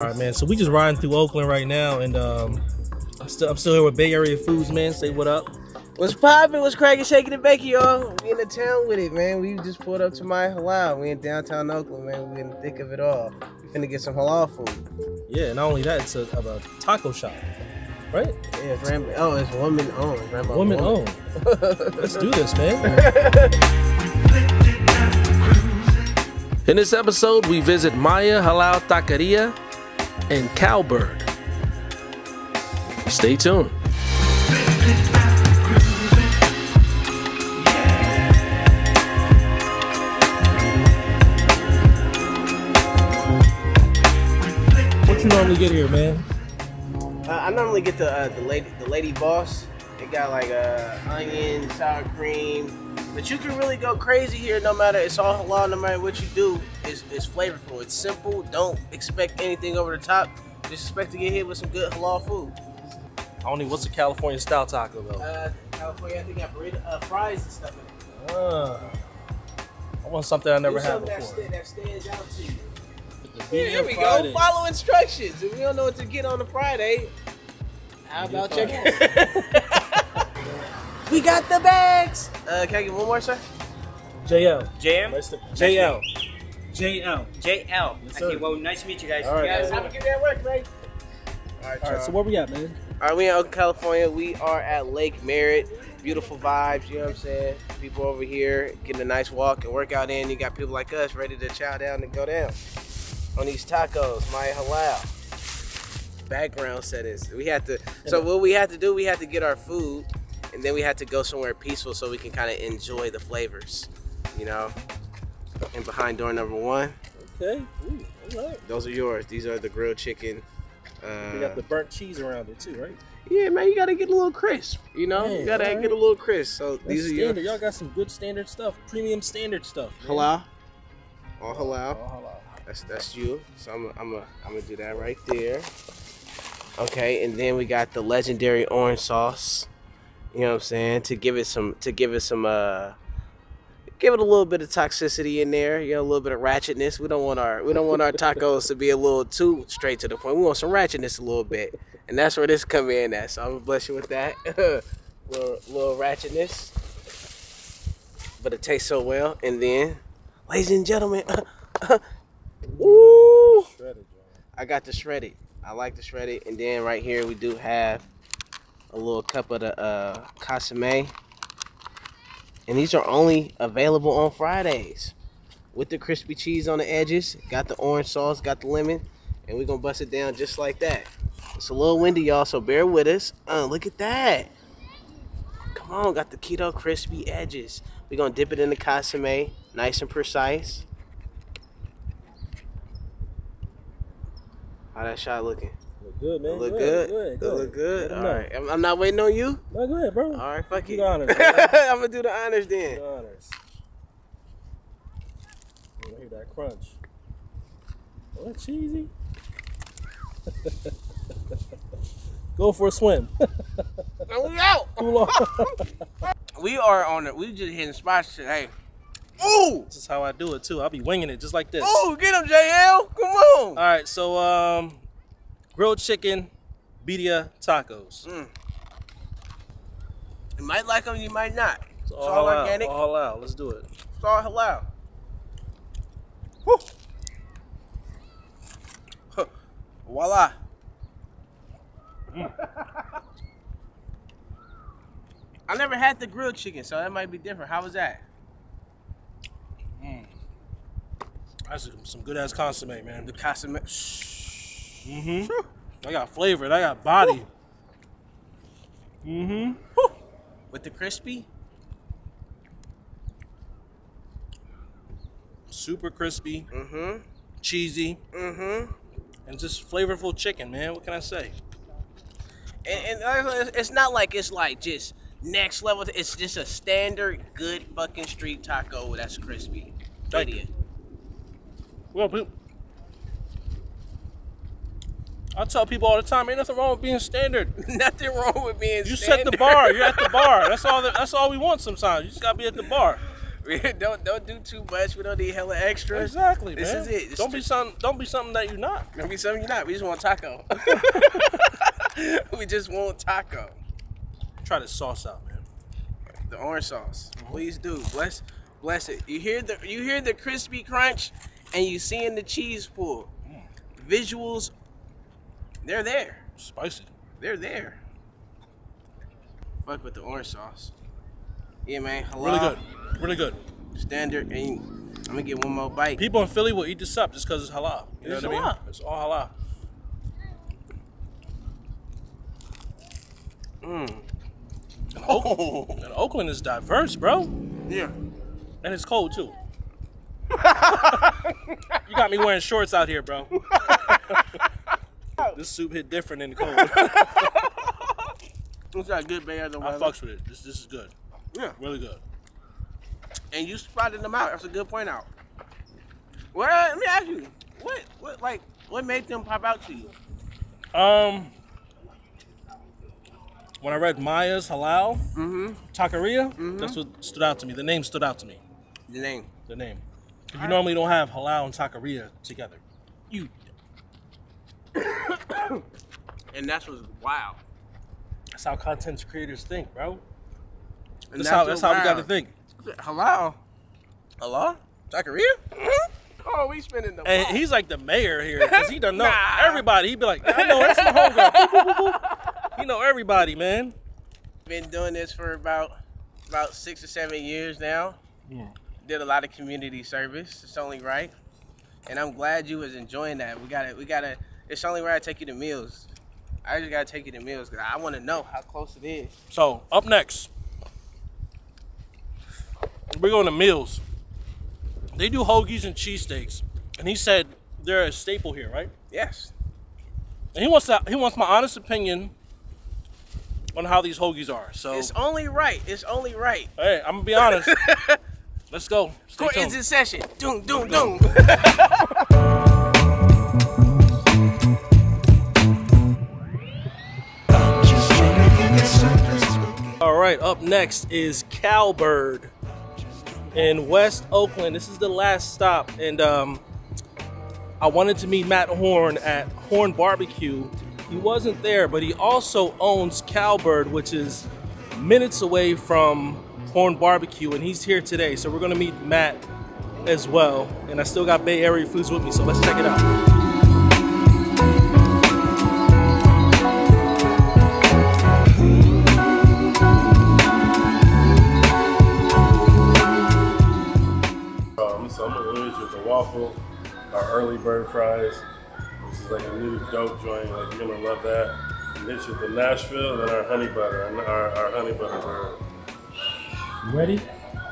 All right, man, so we just riding through Oakland right now, and I'm still here with Bay Area Foods, man. Say what up. What's poppin'? What's crackin', shaking and baking, y'all? We in the town with it, man. We just pulled up to Maya Halal. We in downtown Oakland, man. We in the thick of it all. We finna get some halal food. Yeah, not only that, it's a taco shop, right? Yeah, it's oh, it's woman-owned. Woman-owned. Let's do this, man. In this episode, we visit Maya Halal Taqueria and KowBird. Stay tuned. What you normally get here, man? I normally get the lady boss. It got like onion, sour cream. But you can really go crazy here. No matter, it's all halal. No matter what you do, it's flavorful. It's simple. Don't expect anything over the top. Just expect to get hit with some good halal food. Only what's a California style taco though? California, I think I got burrito, fries and stuff in it. I want something I never had before. That stands out to you. Here we go. Follow instructions. If we don't know what to get on a Friday, how about checking? We got the bags! Can I get one more, sir? JL. JM? JL. JL. JL. Yes, okay, well, nice to meet you guys. All right, you guys have a good day at work, man. All right, so where we at, man? All right, we in Oakland, California. We are at Lake Merritt. Beautiful vibes, you know what I'm saying? People over here getting a nice walk and workout in. You got people like us ready to chow down and go down on these tacos, Maya Halal. Background set is, we had to, so what we had to do, we had to get our food. And then we had to go somewhere peaceful so we can kind of enjoy the flavors, you know? And behind door number one. Okay, ooh, all right. Those are yours. These are the grilled chicken. You got the burnt cheese around it too, right? Yeah, man, you gotta get a little crisp, you know? Man, you gotta get a little crisp. So that's these are standard. Y'all got some good standard stuff, premium standard stuff. Man. Halal. All halal. All halal. That's you. So I'm gonna do that right there. Okay, and then we got the legendary orange sauce. You know what I'm saying? To give it a little bit of toxicity in there, you know, a little bit of ratchetness. We don't want our tacos to be a little too straight to the point. We want some ratchetness a little bit. And that's where this come in at. So I'm gonna bless you with that. little ratchetness. But it tastes so well. And then, ladies and gentlemen, woo! Shredded, I got the shredded. I like the shredded. And then right here we do have a little cup of the consommé, and these are only available on Fridays with the crispy cheese on the edges. Got the orange sauce, got the lemon, and we're gonna bust it down just like that. It's a little windy, y'all, so bear with us. Look at that. Come on, got the keto crispy edges. We're gonna dip it in the consommé, nice and precise. How that shot looking? Look good, man. Look good. Look good. All right. I'm not waiting on you. No, go ahead, bro. All right, fuck it. Do the honors. I'm going to do the honors then. Do the honors. I hear that crunch. Oh, that's cheesy. Go for a swim. And we out. Too long. We are on it. We just hitting spots today. Ooh! This is how I do it, too. I'll be winging it just like this. Ooh, get him, JL. Come on. All right, so, grilled chicken, birria tacos. You might like them, you might not. It's all halal, organic. All halal. Let's do it. It's all halal. Woo. Huh. Voila. I never had the grilled chicken, so that might be different. How was that? That's some good ass consommé, man. The consommé. I got flavor. I got body. With the crispy, super crispy. Cheesy. And just flavorful chicken, man. What can I say? And it's not like it's like just next level. It's just a standard good fucking street taco that's crispy. Idiot. Well, poop. I tell people all the time, ain't nothing wrong with being standard. Nothing wrong with being standard. You set the bar. You're at the bar. That's all we want sometimes. You just got to be at the bar. Don't do too much. We don't need hella extra. Exactly, this man. This is it. It's don't be something that you're not. Don't be something you're not. We just want taco. We just want taco. Try the sauce out, man. The orange sauce. Mm-hmm. Please do. Bless it. You hear the crispy crunch and you seeing the cheese pull. Mm. Visuals, they're there. Spicy. They're there. Fuck with the orange sauce. Yeah, man. Halal. Really good. Really good. Standard. And I'm gonna get one more bite. People in Philly will eat this up just because it's halal. You know what I mean? It's all halal. Mmm. And Oakland is diverse, bro. Yeah. And it's cold too. You got me wearing shorts out here, bro. This soup hit different in the cold. It's not good, man. I fucks with it. This is good. Yeah. Really good. And you spotted them out. That's a good point out. Well, let me ask you, what made them pop out to you? When I read Maya's Halal Taqueria, that's what stood out to me. The name stood out to me. The name. The name. You normally don't have halal and taqueria together. You. And that's what's wild. That's how content creators think, bro. And that's how we gotta think. Halal. Halal? Taqueria? Mm-hmm. Oh, we spending the money. And he's like the mayor here, because he doesn't know everybody. He'd be like, I know, that's my homegirl. He know everybody, man. Been doing this for about 6 or 7 years now. Yeah. Did a lot of community service. It's only right. And I'm glad you was enjoying that. We gotta it's only right I take you to meals. I just gotta take you to meals because I wanna know how close it is. So up next, we're going to meals. They do hoagies and cheesesteaks, and he said they're a staple here, right? Yes. And he wants my honest opinion on how these hoagies are. So it's only right. It's only right. Hey, I'm gonna be honest. Let's go. Court is in session. Doom, doom, doom. All right. Up next is KowBird. In West Oakland. This is the last stop, and I wanted to meet Matt Horn at Horn Barbecue. He wasn't there, but he also owns KowBird, which is minutes away from Horn Barbecue, and he's here today. So we're gonna meet Matt as well, and I still got Bay Area Foods with me, so let's check it out. Our early bird fries, which is like a new dope joint, like you're gonna love that. And this is the Nashville and our honey butter, and our honey butter bird. You ready?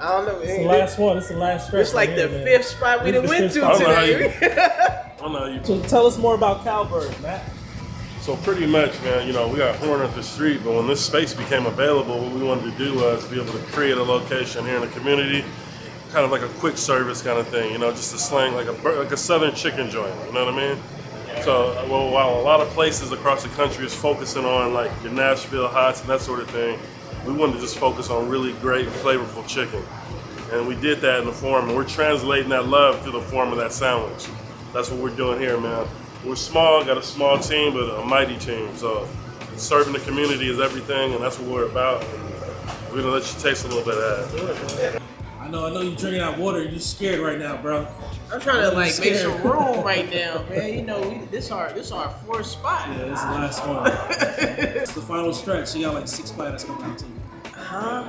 I don't know. It's the last one. It's the last stretch. It's like right the here, fifth spot we done went to today. I know you. So tell us more about KowBird, Matt. So pretty much, man, you know, we got Horn up the street, but when this space became available, what we wanted to do was be able to create a location here in the community. Kind of like a quick service kind of thing, you know, just a slang, like a southern chicken joint, you know what I mean? So while a lot of places across the country is focusing on like your Nashville hots and that sort of thing, we wanted to just focus on really great flavorful chicken. And we did that in the form, and we're translating that love through the form of that sandwich. That's what we're doing here, man. We're small, got a small team, but a mighty team. So serving the community is everything, and that's what we're about. We're gonna let you taste a little bit of that. I know you're drinking that water. You're scared right now, bro. I'm trying to like make some room right now, man. You know, this our fourth spot. Yeah, this is the last one. It's the final stretch. You got like 6 platters coming out to you. Uh-huh.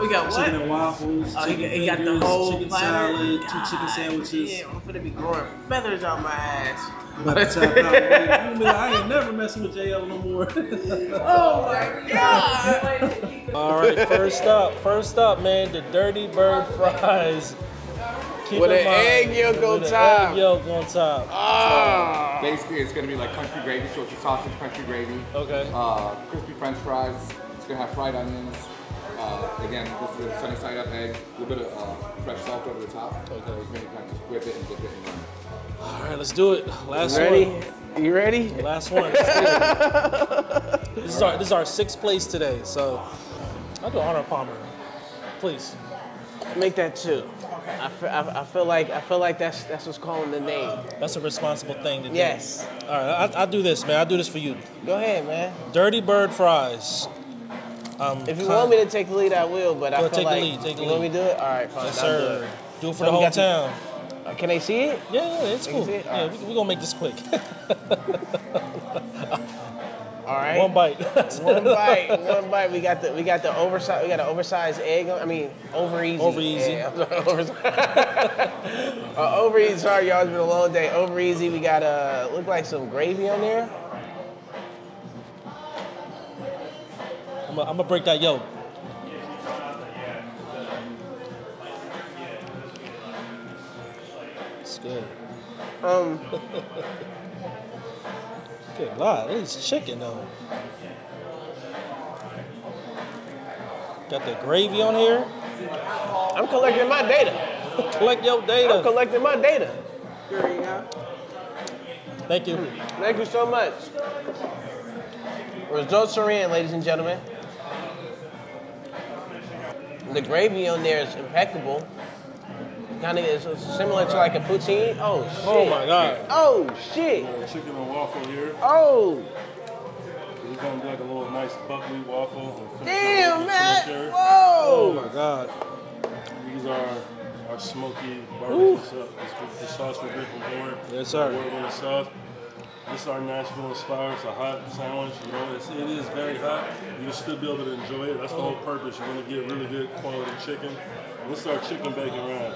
We got what? Chicken and waffles, chicken fingers, got the whole chicken salad, 2 chicken sandwiches. Yeah, I'm gonna be growing feathers on my ass. I ain't never messing with JL no more. Oh my God! All right, first up, man, the dirty bird fries. Keep with an egg yolk on top. Egg yolk on top. Ah. So basically, it's gonna be like country gravy, so it's a sausage country gravy. Okay. Crispy French fries. It's gonna have fried onions. Again, this is a sunny side up egg. A little bit of fresh salt over the top. Okay. Maybe kind of just whip it and dip it in there. All right, let's do it. Last one. You ready? Last one. This is our 6th place today. So I'll do Honor Palmer, please. make that two. I feel like that's what's calling the name. That's a responsible thing to do. Yes. All right, I'll do this, man. I'll do this for you. Go ahead, man. Dirty bird fries. If you want me to take the lead, I will. But I feel take like the lead, take the you lead. Want me to do it. All right, fine. Yes, sir. Do it for so the whole town. Can they see it? Yeah, yeah, it's cool. It? Yeah, right. We're gonna make this quick. All right. One bite. One bite. We got the oversized. We got an oversized egg. I mean, over easy. Over easy. Yeah, over easy. Sorry, y'all. It's been a long day. Over easy. We got a look like some gravy on there. I'm gonna break that yolk. It's good. Good God, it is chicken though. Got the gravy on here. I'm collecting my data. Collect your data. I'm collecting my data. Here you go. Thank you. Thank you so much. Results are in, ladies and gentlemen. The gravy on there is impeccable. Kind of is similar to like a poutine. Oh shit! Oh my god! Oh shit! Chicken and waffle here. Oh! It comes like a little nice buckwheat waffle. Damn, Matt! Whoa! Oh my god! These are our smoky barbecue sauce. The sauce we get from Horn. Yes, sir. The sauce. This is our Nashville inspired. It's a hot sandwich. You know, it is very hot. You just still be able to enjoy it. That's the whole purpose. You want to get really good quality chicken. This is our chicken bacon wrap.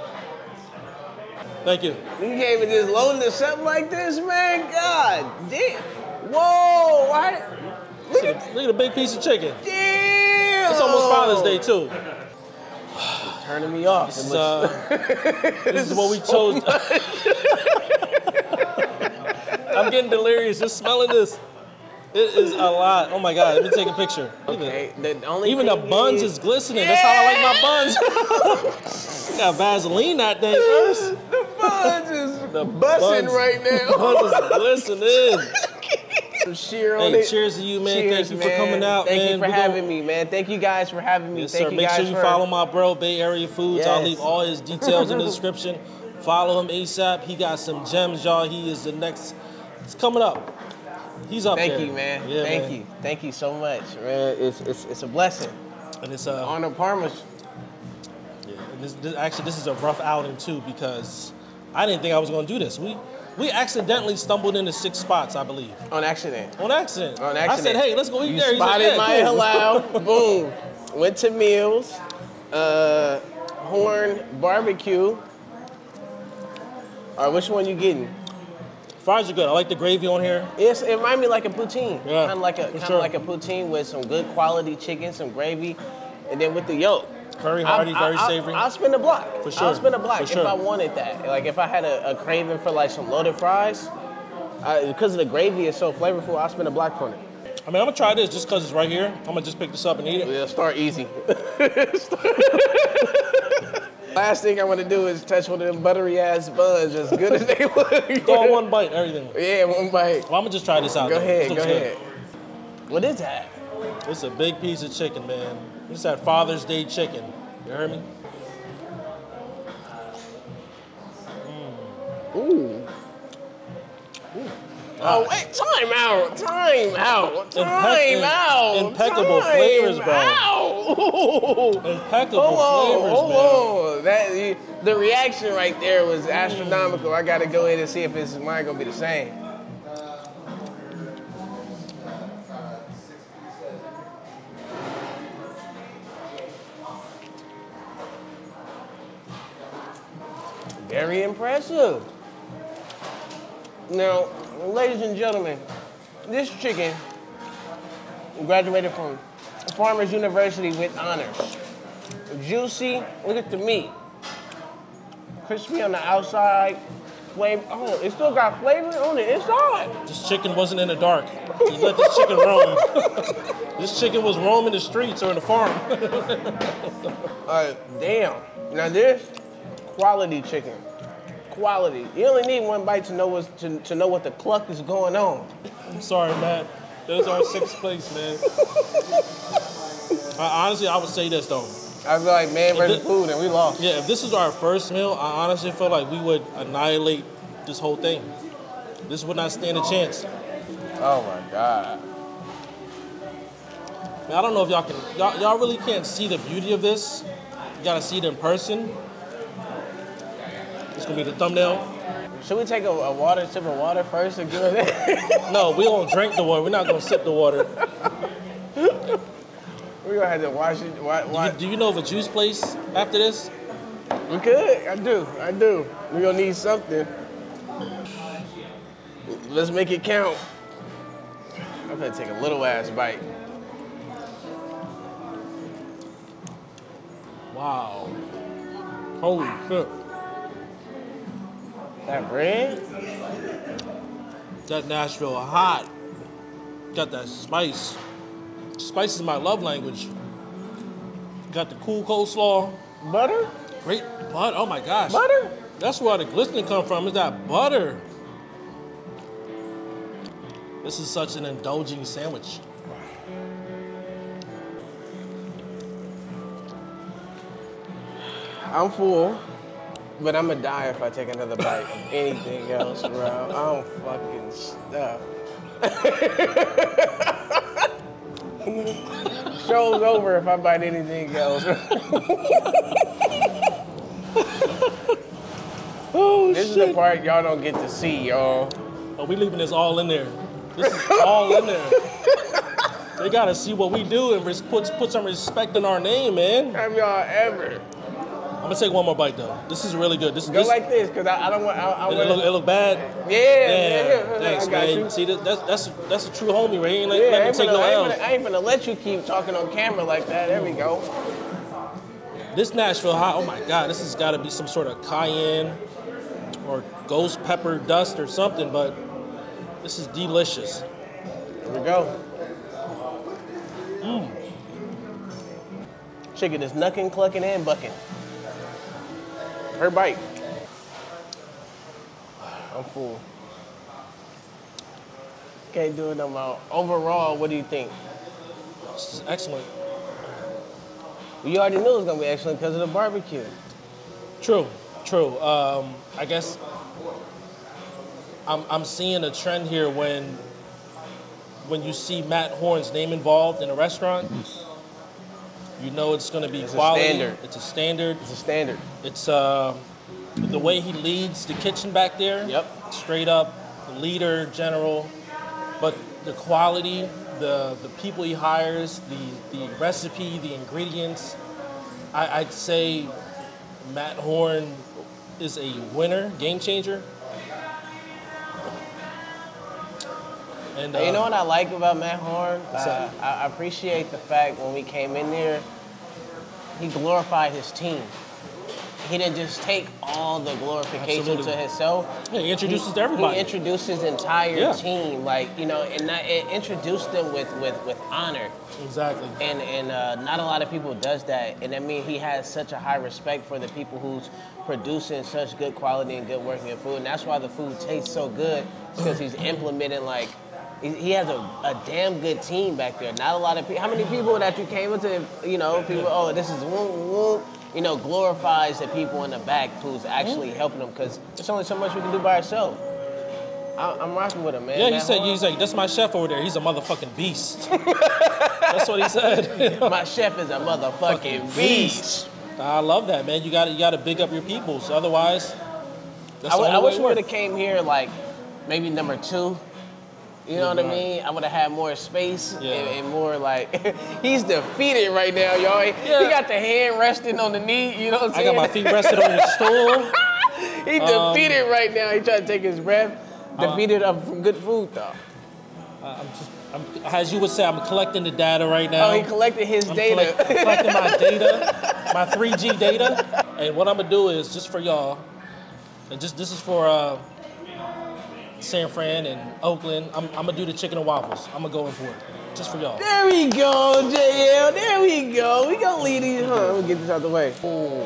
Thank you. You gave me this loading this up like this, man. God damn. Whoa. Why? Look at the big piece of chicken. Damn. It's almost Father's Day, too. You're turning me off. This is what we chose. I'm getting delirious just smelling this. It is a lot. Oh my God, let me take a picture. Okay, even the buns is glistening. Yeah. That's how I like my buns. Got Vaseline that day first. The buns is busting right now. The buns is glistening. Some cheer on it. Cheers to you, man. Cheers, thank you for coming out, man. Thank you for having me, man. Thank you guys for having me. Yes, thank sir. You Make guys sure you for... follow my bro, Bay Area Foods. Yes. I'll leave all his details in the description. Follow him ASAP. He got some gems, y'all. He is the next. It's coming up. He's up there. Thank you, man. Yeah, Thank you. Thank you so much, man. It's a blessing. And it's on the Parmas. Yeah. And this is a rough outing too because I didn't think I was going to do this. We accidentally stumbled into 6 spots, I believe. On accident. On accident. On accident. I said, hey, let's go eat there. He spotted said, yeah, Maya Halal. Boom. Went to Meals. Horn Barbecue. All right, which one you getting? Fries are good. I like the gravy on here. Yes, it reminds me like a poutine. Yeah, kind of like a poutine with some good quality chicken, some gravy, and then with the yolk. Very hearty, very savory. I'll spend a block. For sure. I'll spend a block if I wanted that. Like if I had a craving for like some loaded fries, because of the gravy is so flavorful, I'll spend a block for it. I mean, I'm gonna try this just because it's right here. I'm gonna just pick this up and eat it. Yeah, start easy. Last thing I want to do is touch one of them buttery ass buns, as good as they look. Go one bite, everything. Yeah, one bite. Well, I'm gonna just try this out. Go ahead. What is that? It's a big piece of chicken, man. It's that Father's Day chicken. You heard me? Mm. Ooh. Ooh. Oh wait! Time out! Time out! Time out! Impeccable flavors, bro. Impeccable flavors, man. That the reaction right there was astronomical. I gotta go in and see if it's mine gonna be the same. Very impressive. Now, ladies and gentlemen, this chicken graduated from Farmers University with honors. Juicy, look at the meat. Crispy on the outside, flavor. Oh, it still got flavor on the inside. This chicken wasn't in the dark. You let this chicken roam. This chicken was roaming the streets or in the farm. Damn. Now this, quality chicken. Quality. You only need one bite to know what the cluck is going on. I'm sorry, Matt. That was our 6th place, man. Honestly, I would say this though. I feel like man versus food, and we lost. Yeah, if this is our first meal, I honestly feel like we would annihilate this whole thing. This would not stand a chance. Oh my God. Man, I don't know if y'all can, y'all really can't see the beauty of this. You gotta see it in person. It's gonna be the thumbnail. Should we take a water, sip of water first and give it in? No, we don't drink the water. We're not gonna sip the water. We're gonna have to wash it. Do you know of a juice place after this? We could. I do. We're gonna need something. Let's make it count. I'm gonna take a little ass bite. Wow. Holy shit. That bread? That Nashville hot. Got that spice. Spice is my love language. Got the cool coleslaw. Butter? Great butter. Oh my gosh. Butter? That's where the glistening comes from, is that butter. This is such an indulging sandwich. I'm full, but I'm gonna die if I take another bite of anything else, bro. I'm fucking stuffed. Show's over if I bite anything else. Oh, this shit. This is the part y'all don't get to see, y'all. Oh, we leaving this all in there. This is all in there. They gotta see what we do and put some respect in our name, man. Have y'all ever? I'm gonna take one more bite though. This is really good. Go like this, cause I don't want. It look bad. Yeah. Thanks, I got man. You. See, that's a true homie right here. Ain't like, yeah, let me take no L's. I ain't gonna let you keep talking on camera like that. There we go. This Nashville hot. Oh my God, this has got to be some sort of cayenne or ghost pepper dust or something. But this is delicious. Here we go. Mmm. Chicken is knucking, clucking, and bucking. Her bite. I'm full. Can't do it no more. Overall, what do you think? This is excellent. You already knew it was gonna be excellent because of the barbecue. True. I guess I'm seeing a trend here when you see Matt Horn's name involved in a restaurant. You know it's going to be quality. It's a standard. It's the way he leads the kitchen back there. Yep. Straight up, leader, general. But the quality, the people he hires, the recipe, the ingredients. I'd say Matt Horn is a winner, game changer. And, you know what I like about Matt Horn? I appreciate the fact when we came in there, he glorified his team. He didn't just take all the glorification to himself. Yeah, he introduces to everybody. He introduced his entire team, like, you know, and introduced them with honor. Exactly. And not a lot of people does that. And I mean, he has such a high respect for the people who's producing such good quality and good working food. And that's why the food tastes so good, because he's implementing, like, he has a damn good team back there. Not a lot of people. How many people that you came into, you know, people, oh, this is woo-woo, you know, glorifies the people in the back who's actually helping them, because there's only so much we can do by ourselves. I'm rocking with him, man. Yeah, he's like, that's my chef over there. He's a motherfucking beast. That's what he said. My chef is a motherfucking beast. I love that, man. You gotta big up your people. So otherwise, that's I wish we would have came here like maybe number two. You know what I mean? I would have had more space and more like, he's defeated right now, y'all. He got the hand resting on the knee, you know what I'm saying? I got my feet rested on the stool. He defeated right now. He tried to take his breath. Defeated from good food, though. As you would say, I'm collecting the data right now. Oh, he collected his data. I'm collecting my data, my 3G data. And what I'm going to do is, just for y'all, and just this is for... San Fran and Oakland. I'm gonna do the chicken and waffles. I'm gonna go in for it, just for y'all. There we go, JL. There we go. We gonna leave these. Huh? I'm gonna get this out the way. Ooh.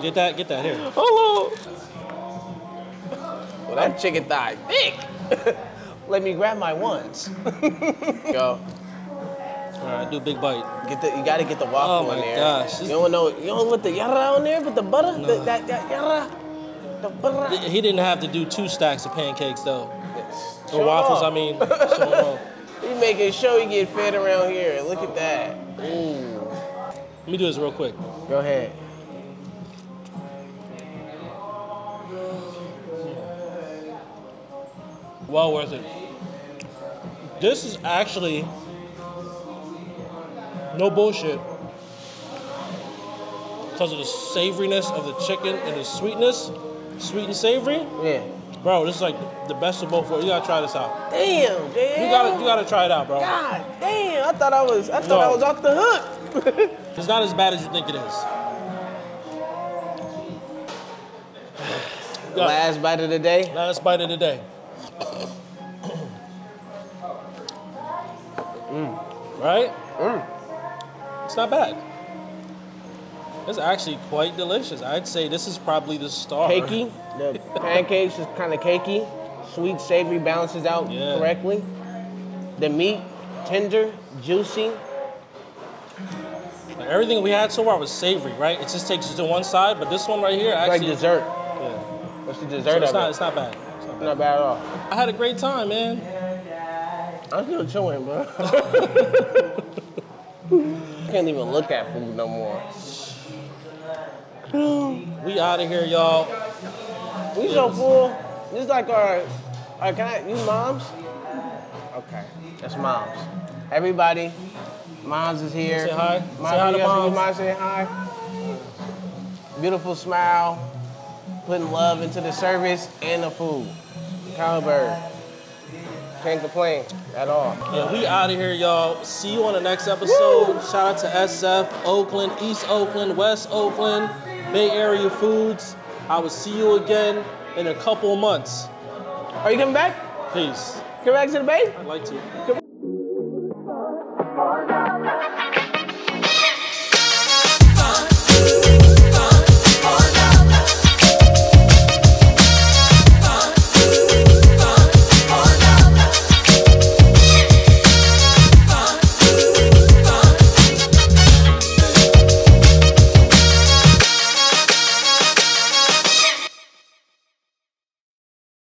Get that here. Hello. Well, that chicken thigh thick. Let me grab my ones. Go. All Alright, do a big bite. You gotta get the waffle in there. Oh my gosh. You don't want the yara on there, but the butter, that yara, the butter. He didn't have to do 2 stacks of pancakes though. Yes. Or waffles, I mean. He's making sure he get fed around here. Look at that. Ooh. Let me do this real quick. Go ahead. Well worth it. This is actually, no bullshit, because of the savoriness of the chicken and the sweetness, sweet and savory. Yeah. Bro, this is like the best of both worlds. You gotta try this out. Damn, damn. You gotta try it out, bro. God damn, I thought I was off the hook. It's not as bad as you think it is. Last bite of the day? Last bite of the day. Right? It's not bad. It's actually quite delicious. I'd say this is probably the star. Cakey. The pancakes is kind of cakey. Sweet, savory balances out correctly. The meat, tender, juicy. Like everything we had so far was savory, right? It just takes you to one side, but this one right here actually. It's like dessert. Yeah. What's the dessert of it? It's not bad. It's not bad. Not bad at all. I had a great time, man. I'm still chewing, bro. I can't even look at food no more. We out of here, y'all. We so full. This is like our can I, you moms? Okay, that's moms. Everybody, moms is here. Say hi. Moms, say hi to moms. Moms say hi. Beautiful smile, putting love into the service and the food. KowBird. Can't complain at all. Yeah, we out of here, y'all. See you on the next episode. Woo! Shout out to SF, Oakland, East Oakland, West Oakland, Bay Area Foods. I will see you again in a couple months. Are you coming back? Peace. Come back to the Bay? I'd like to. Come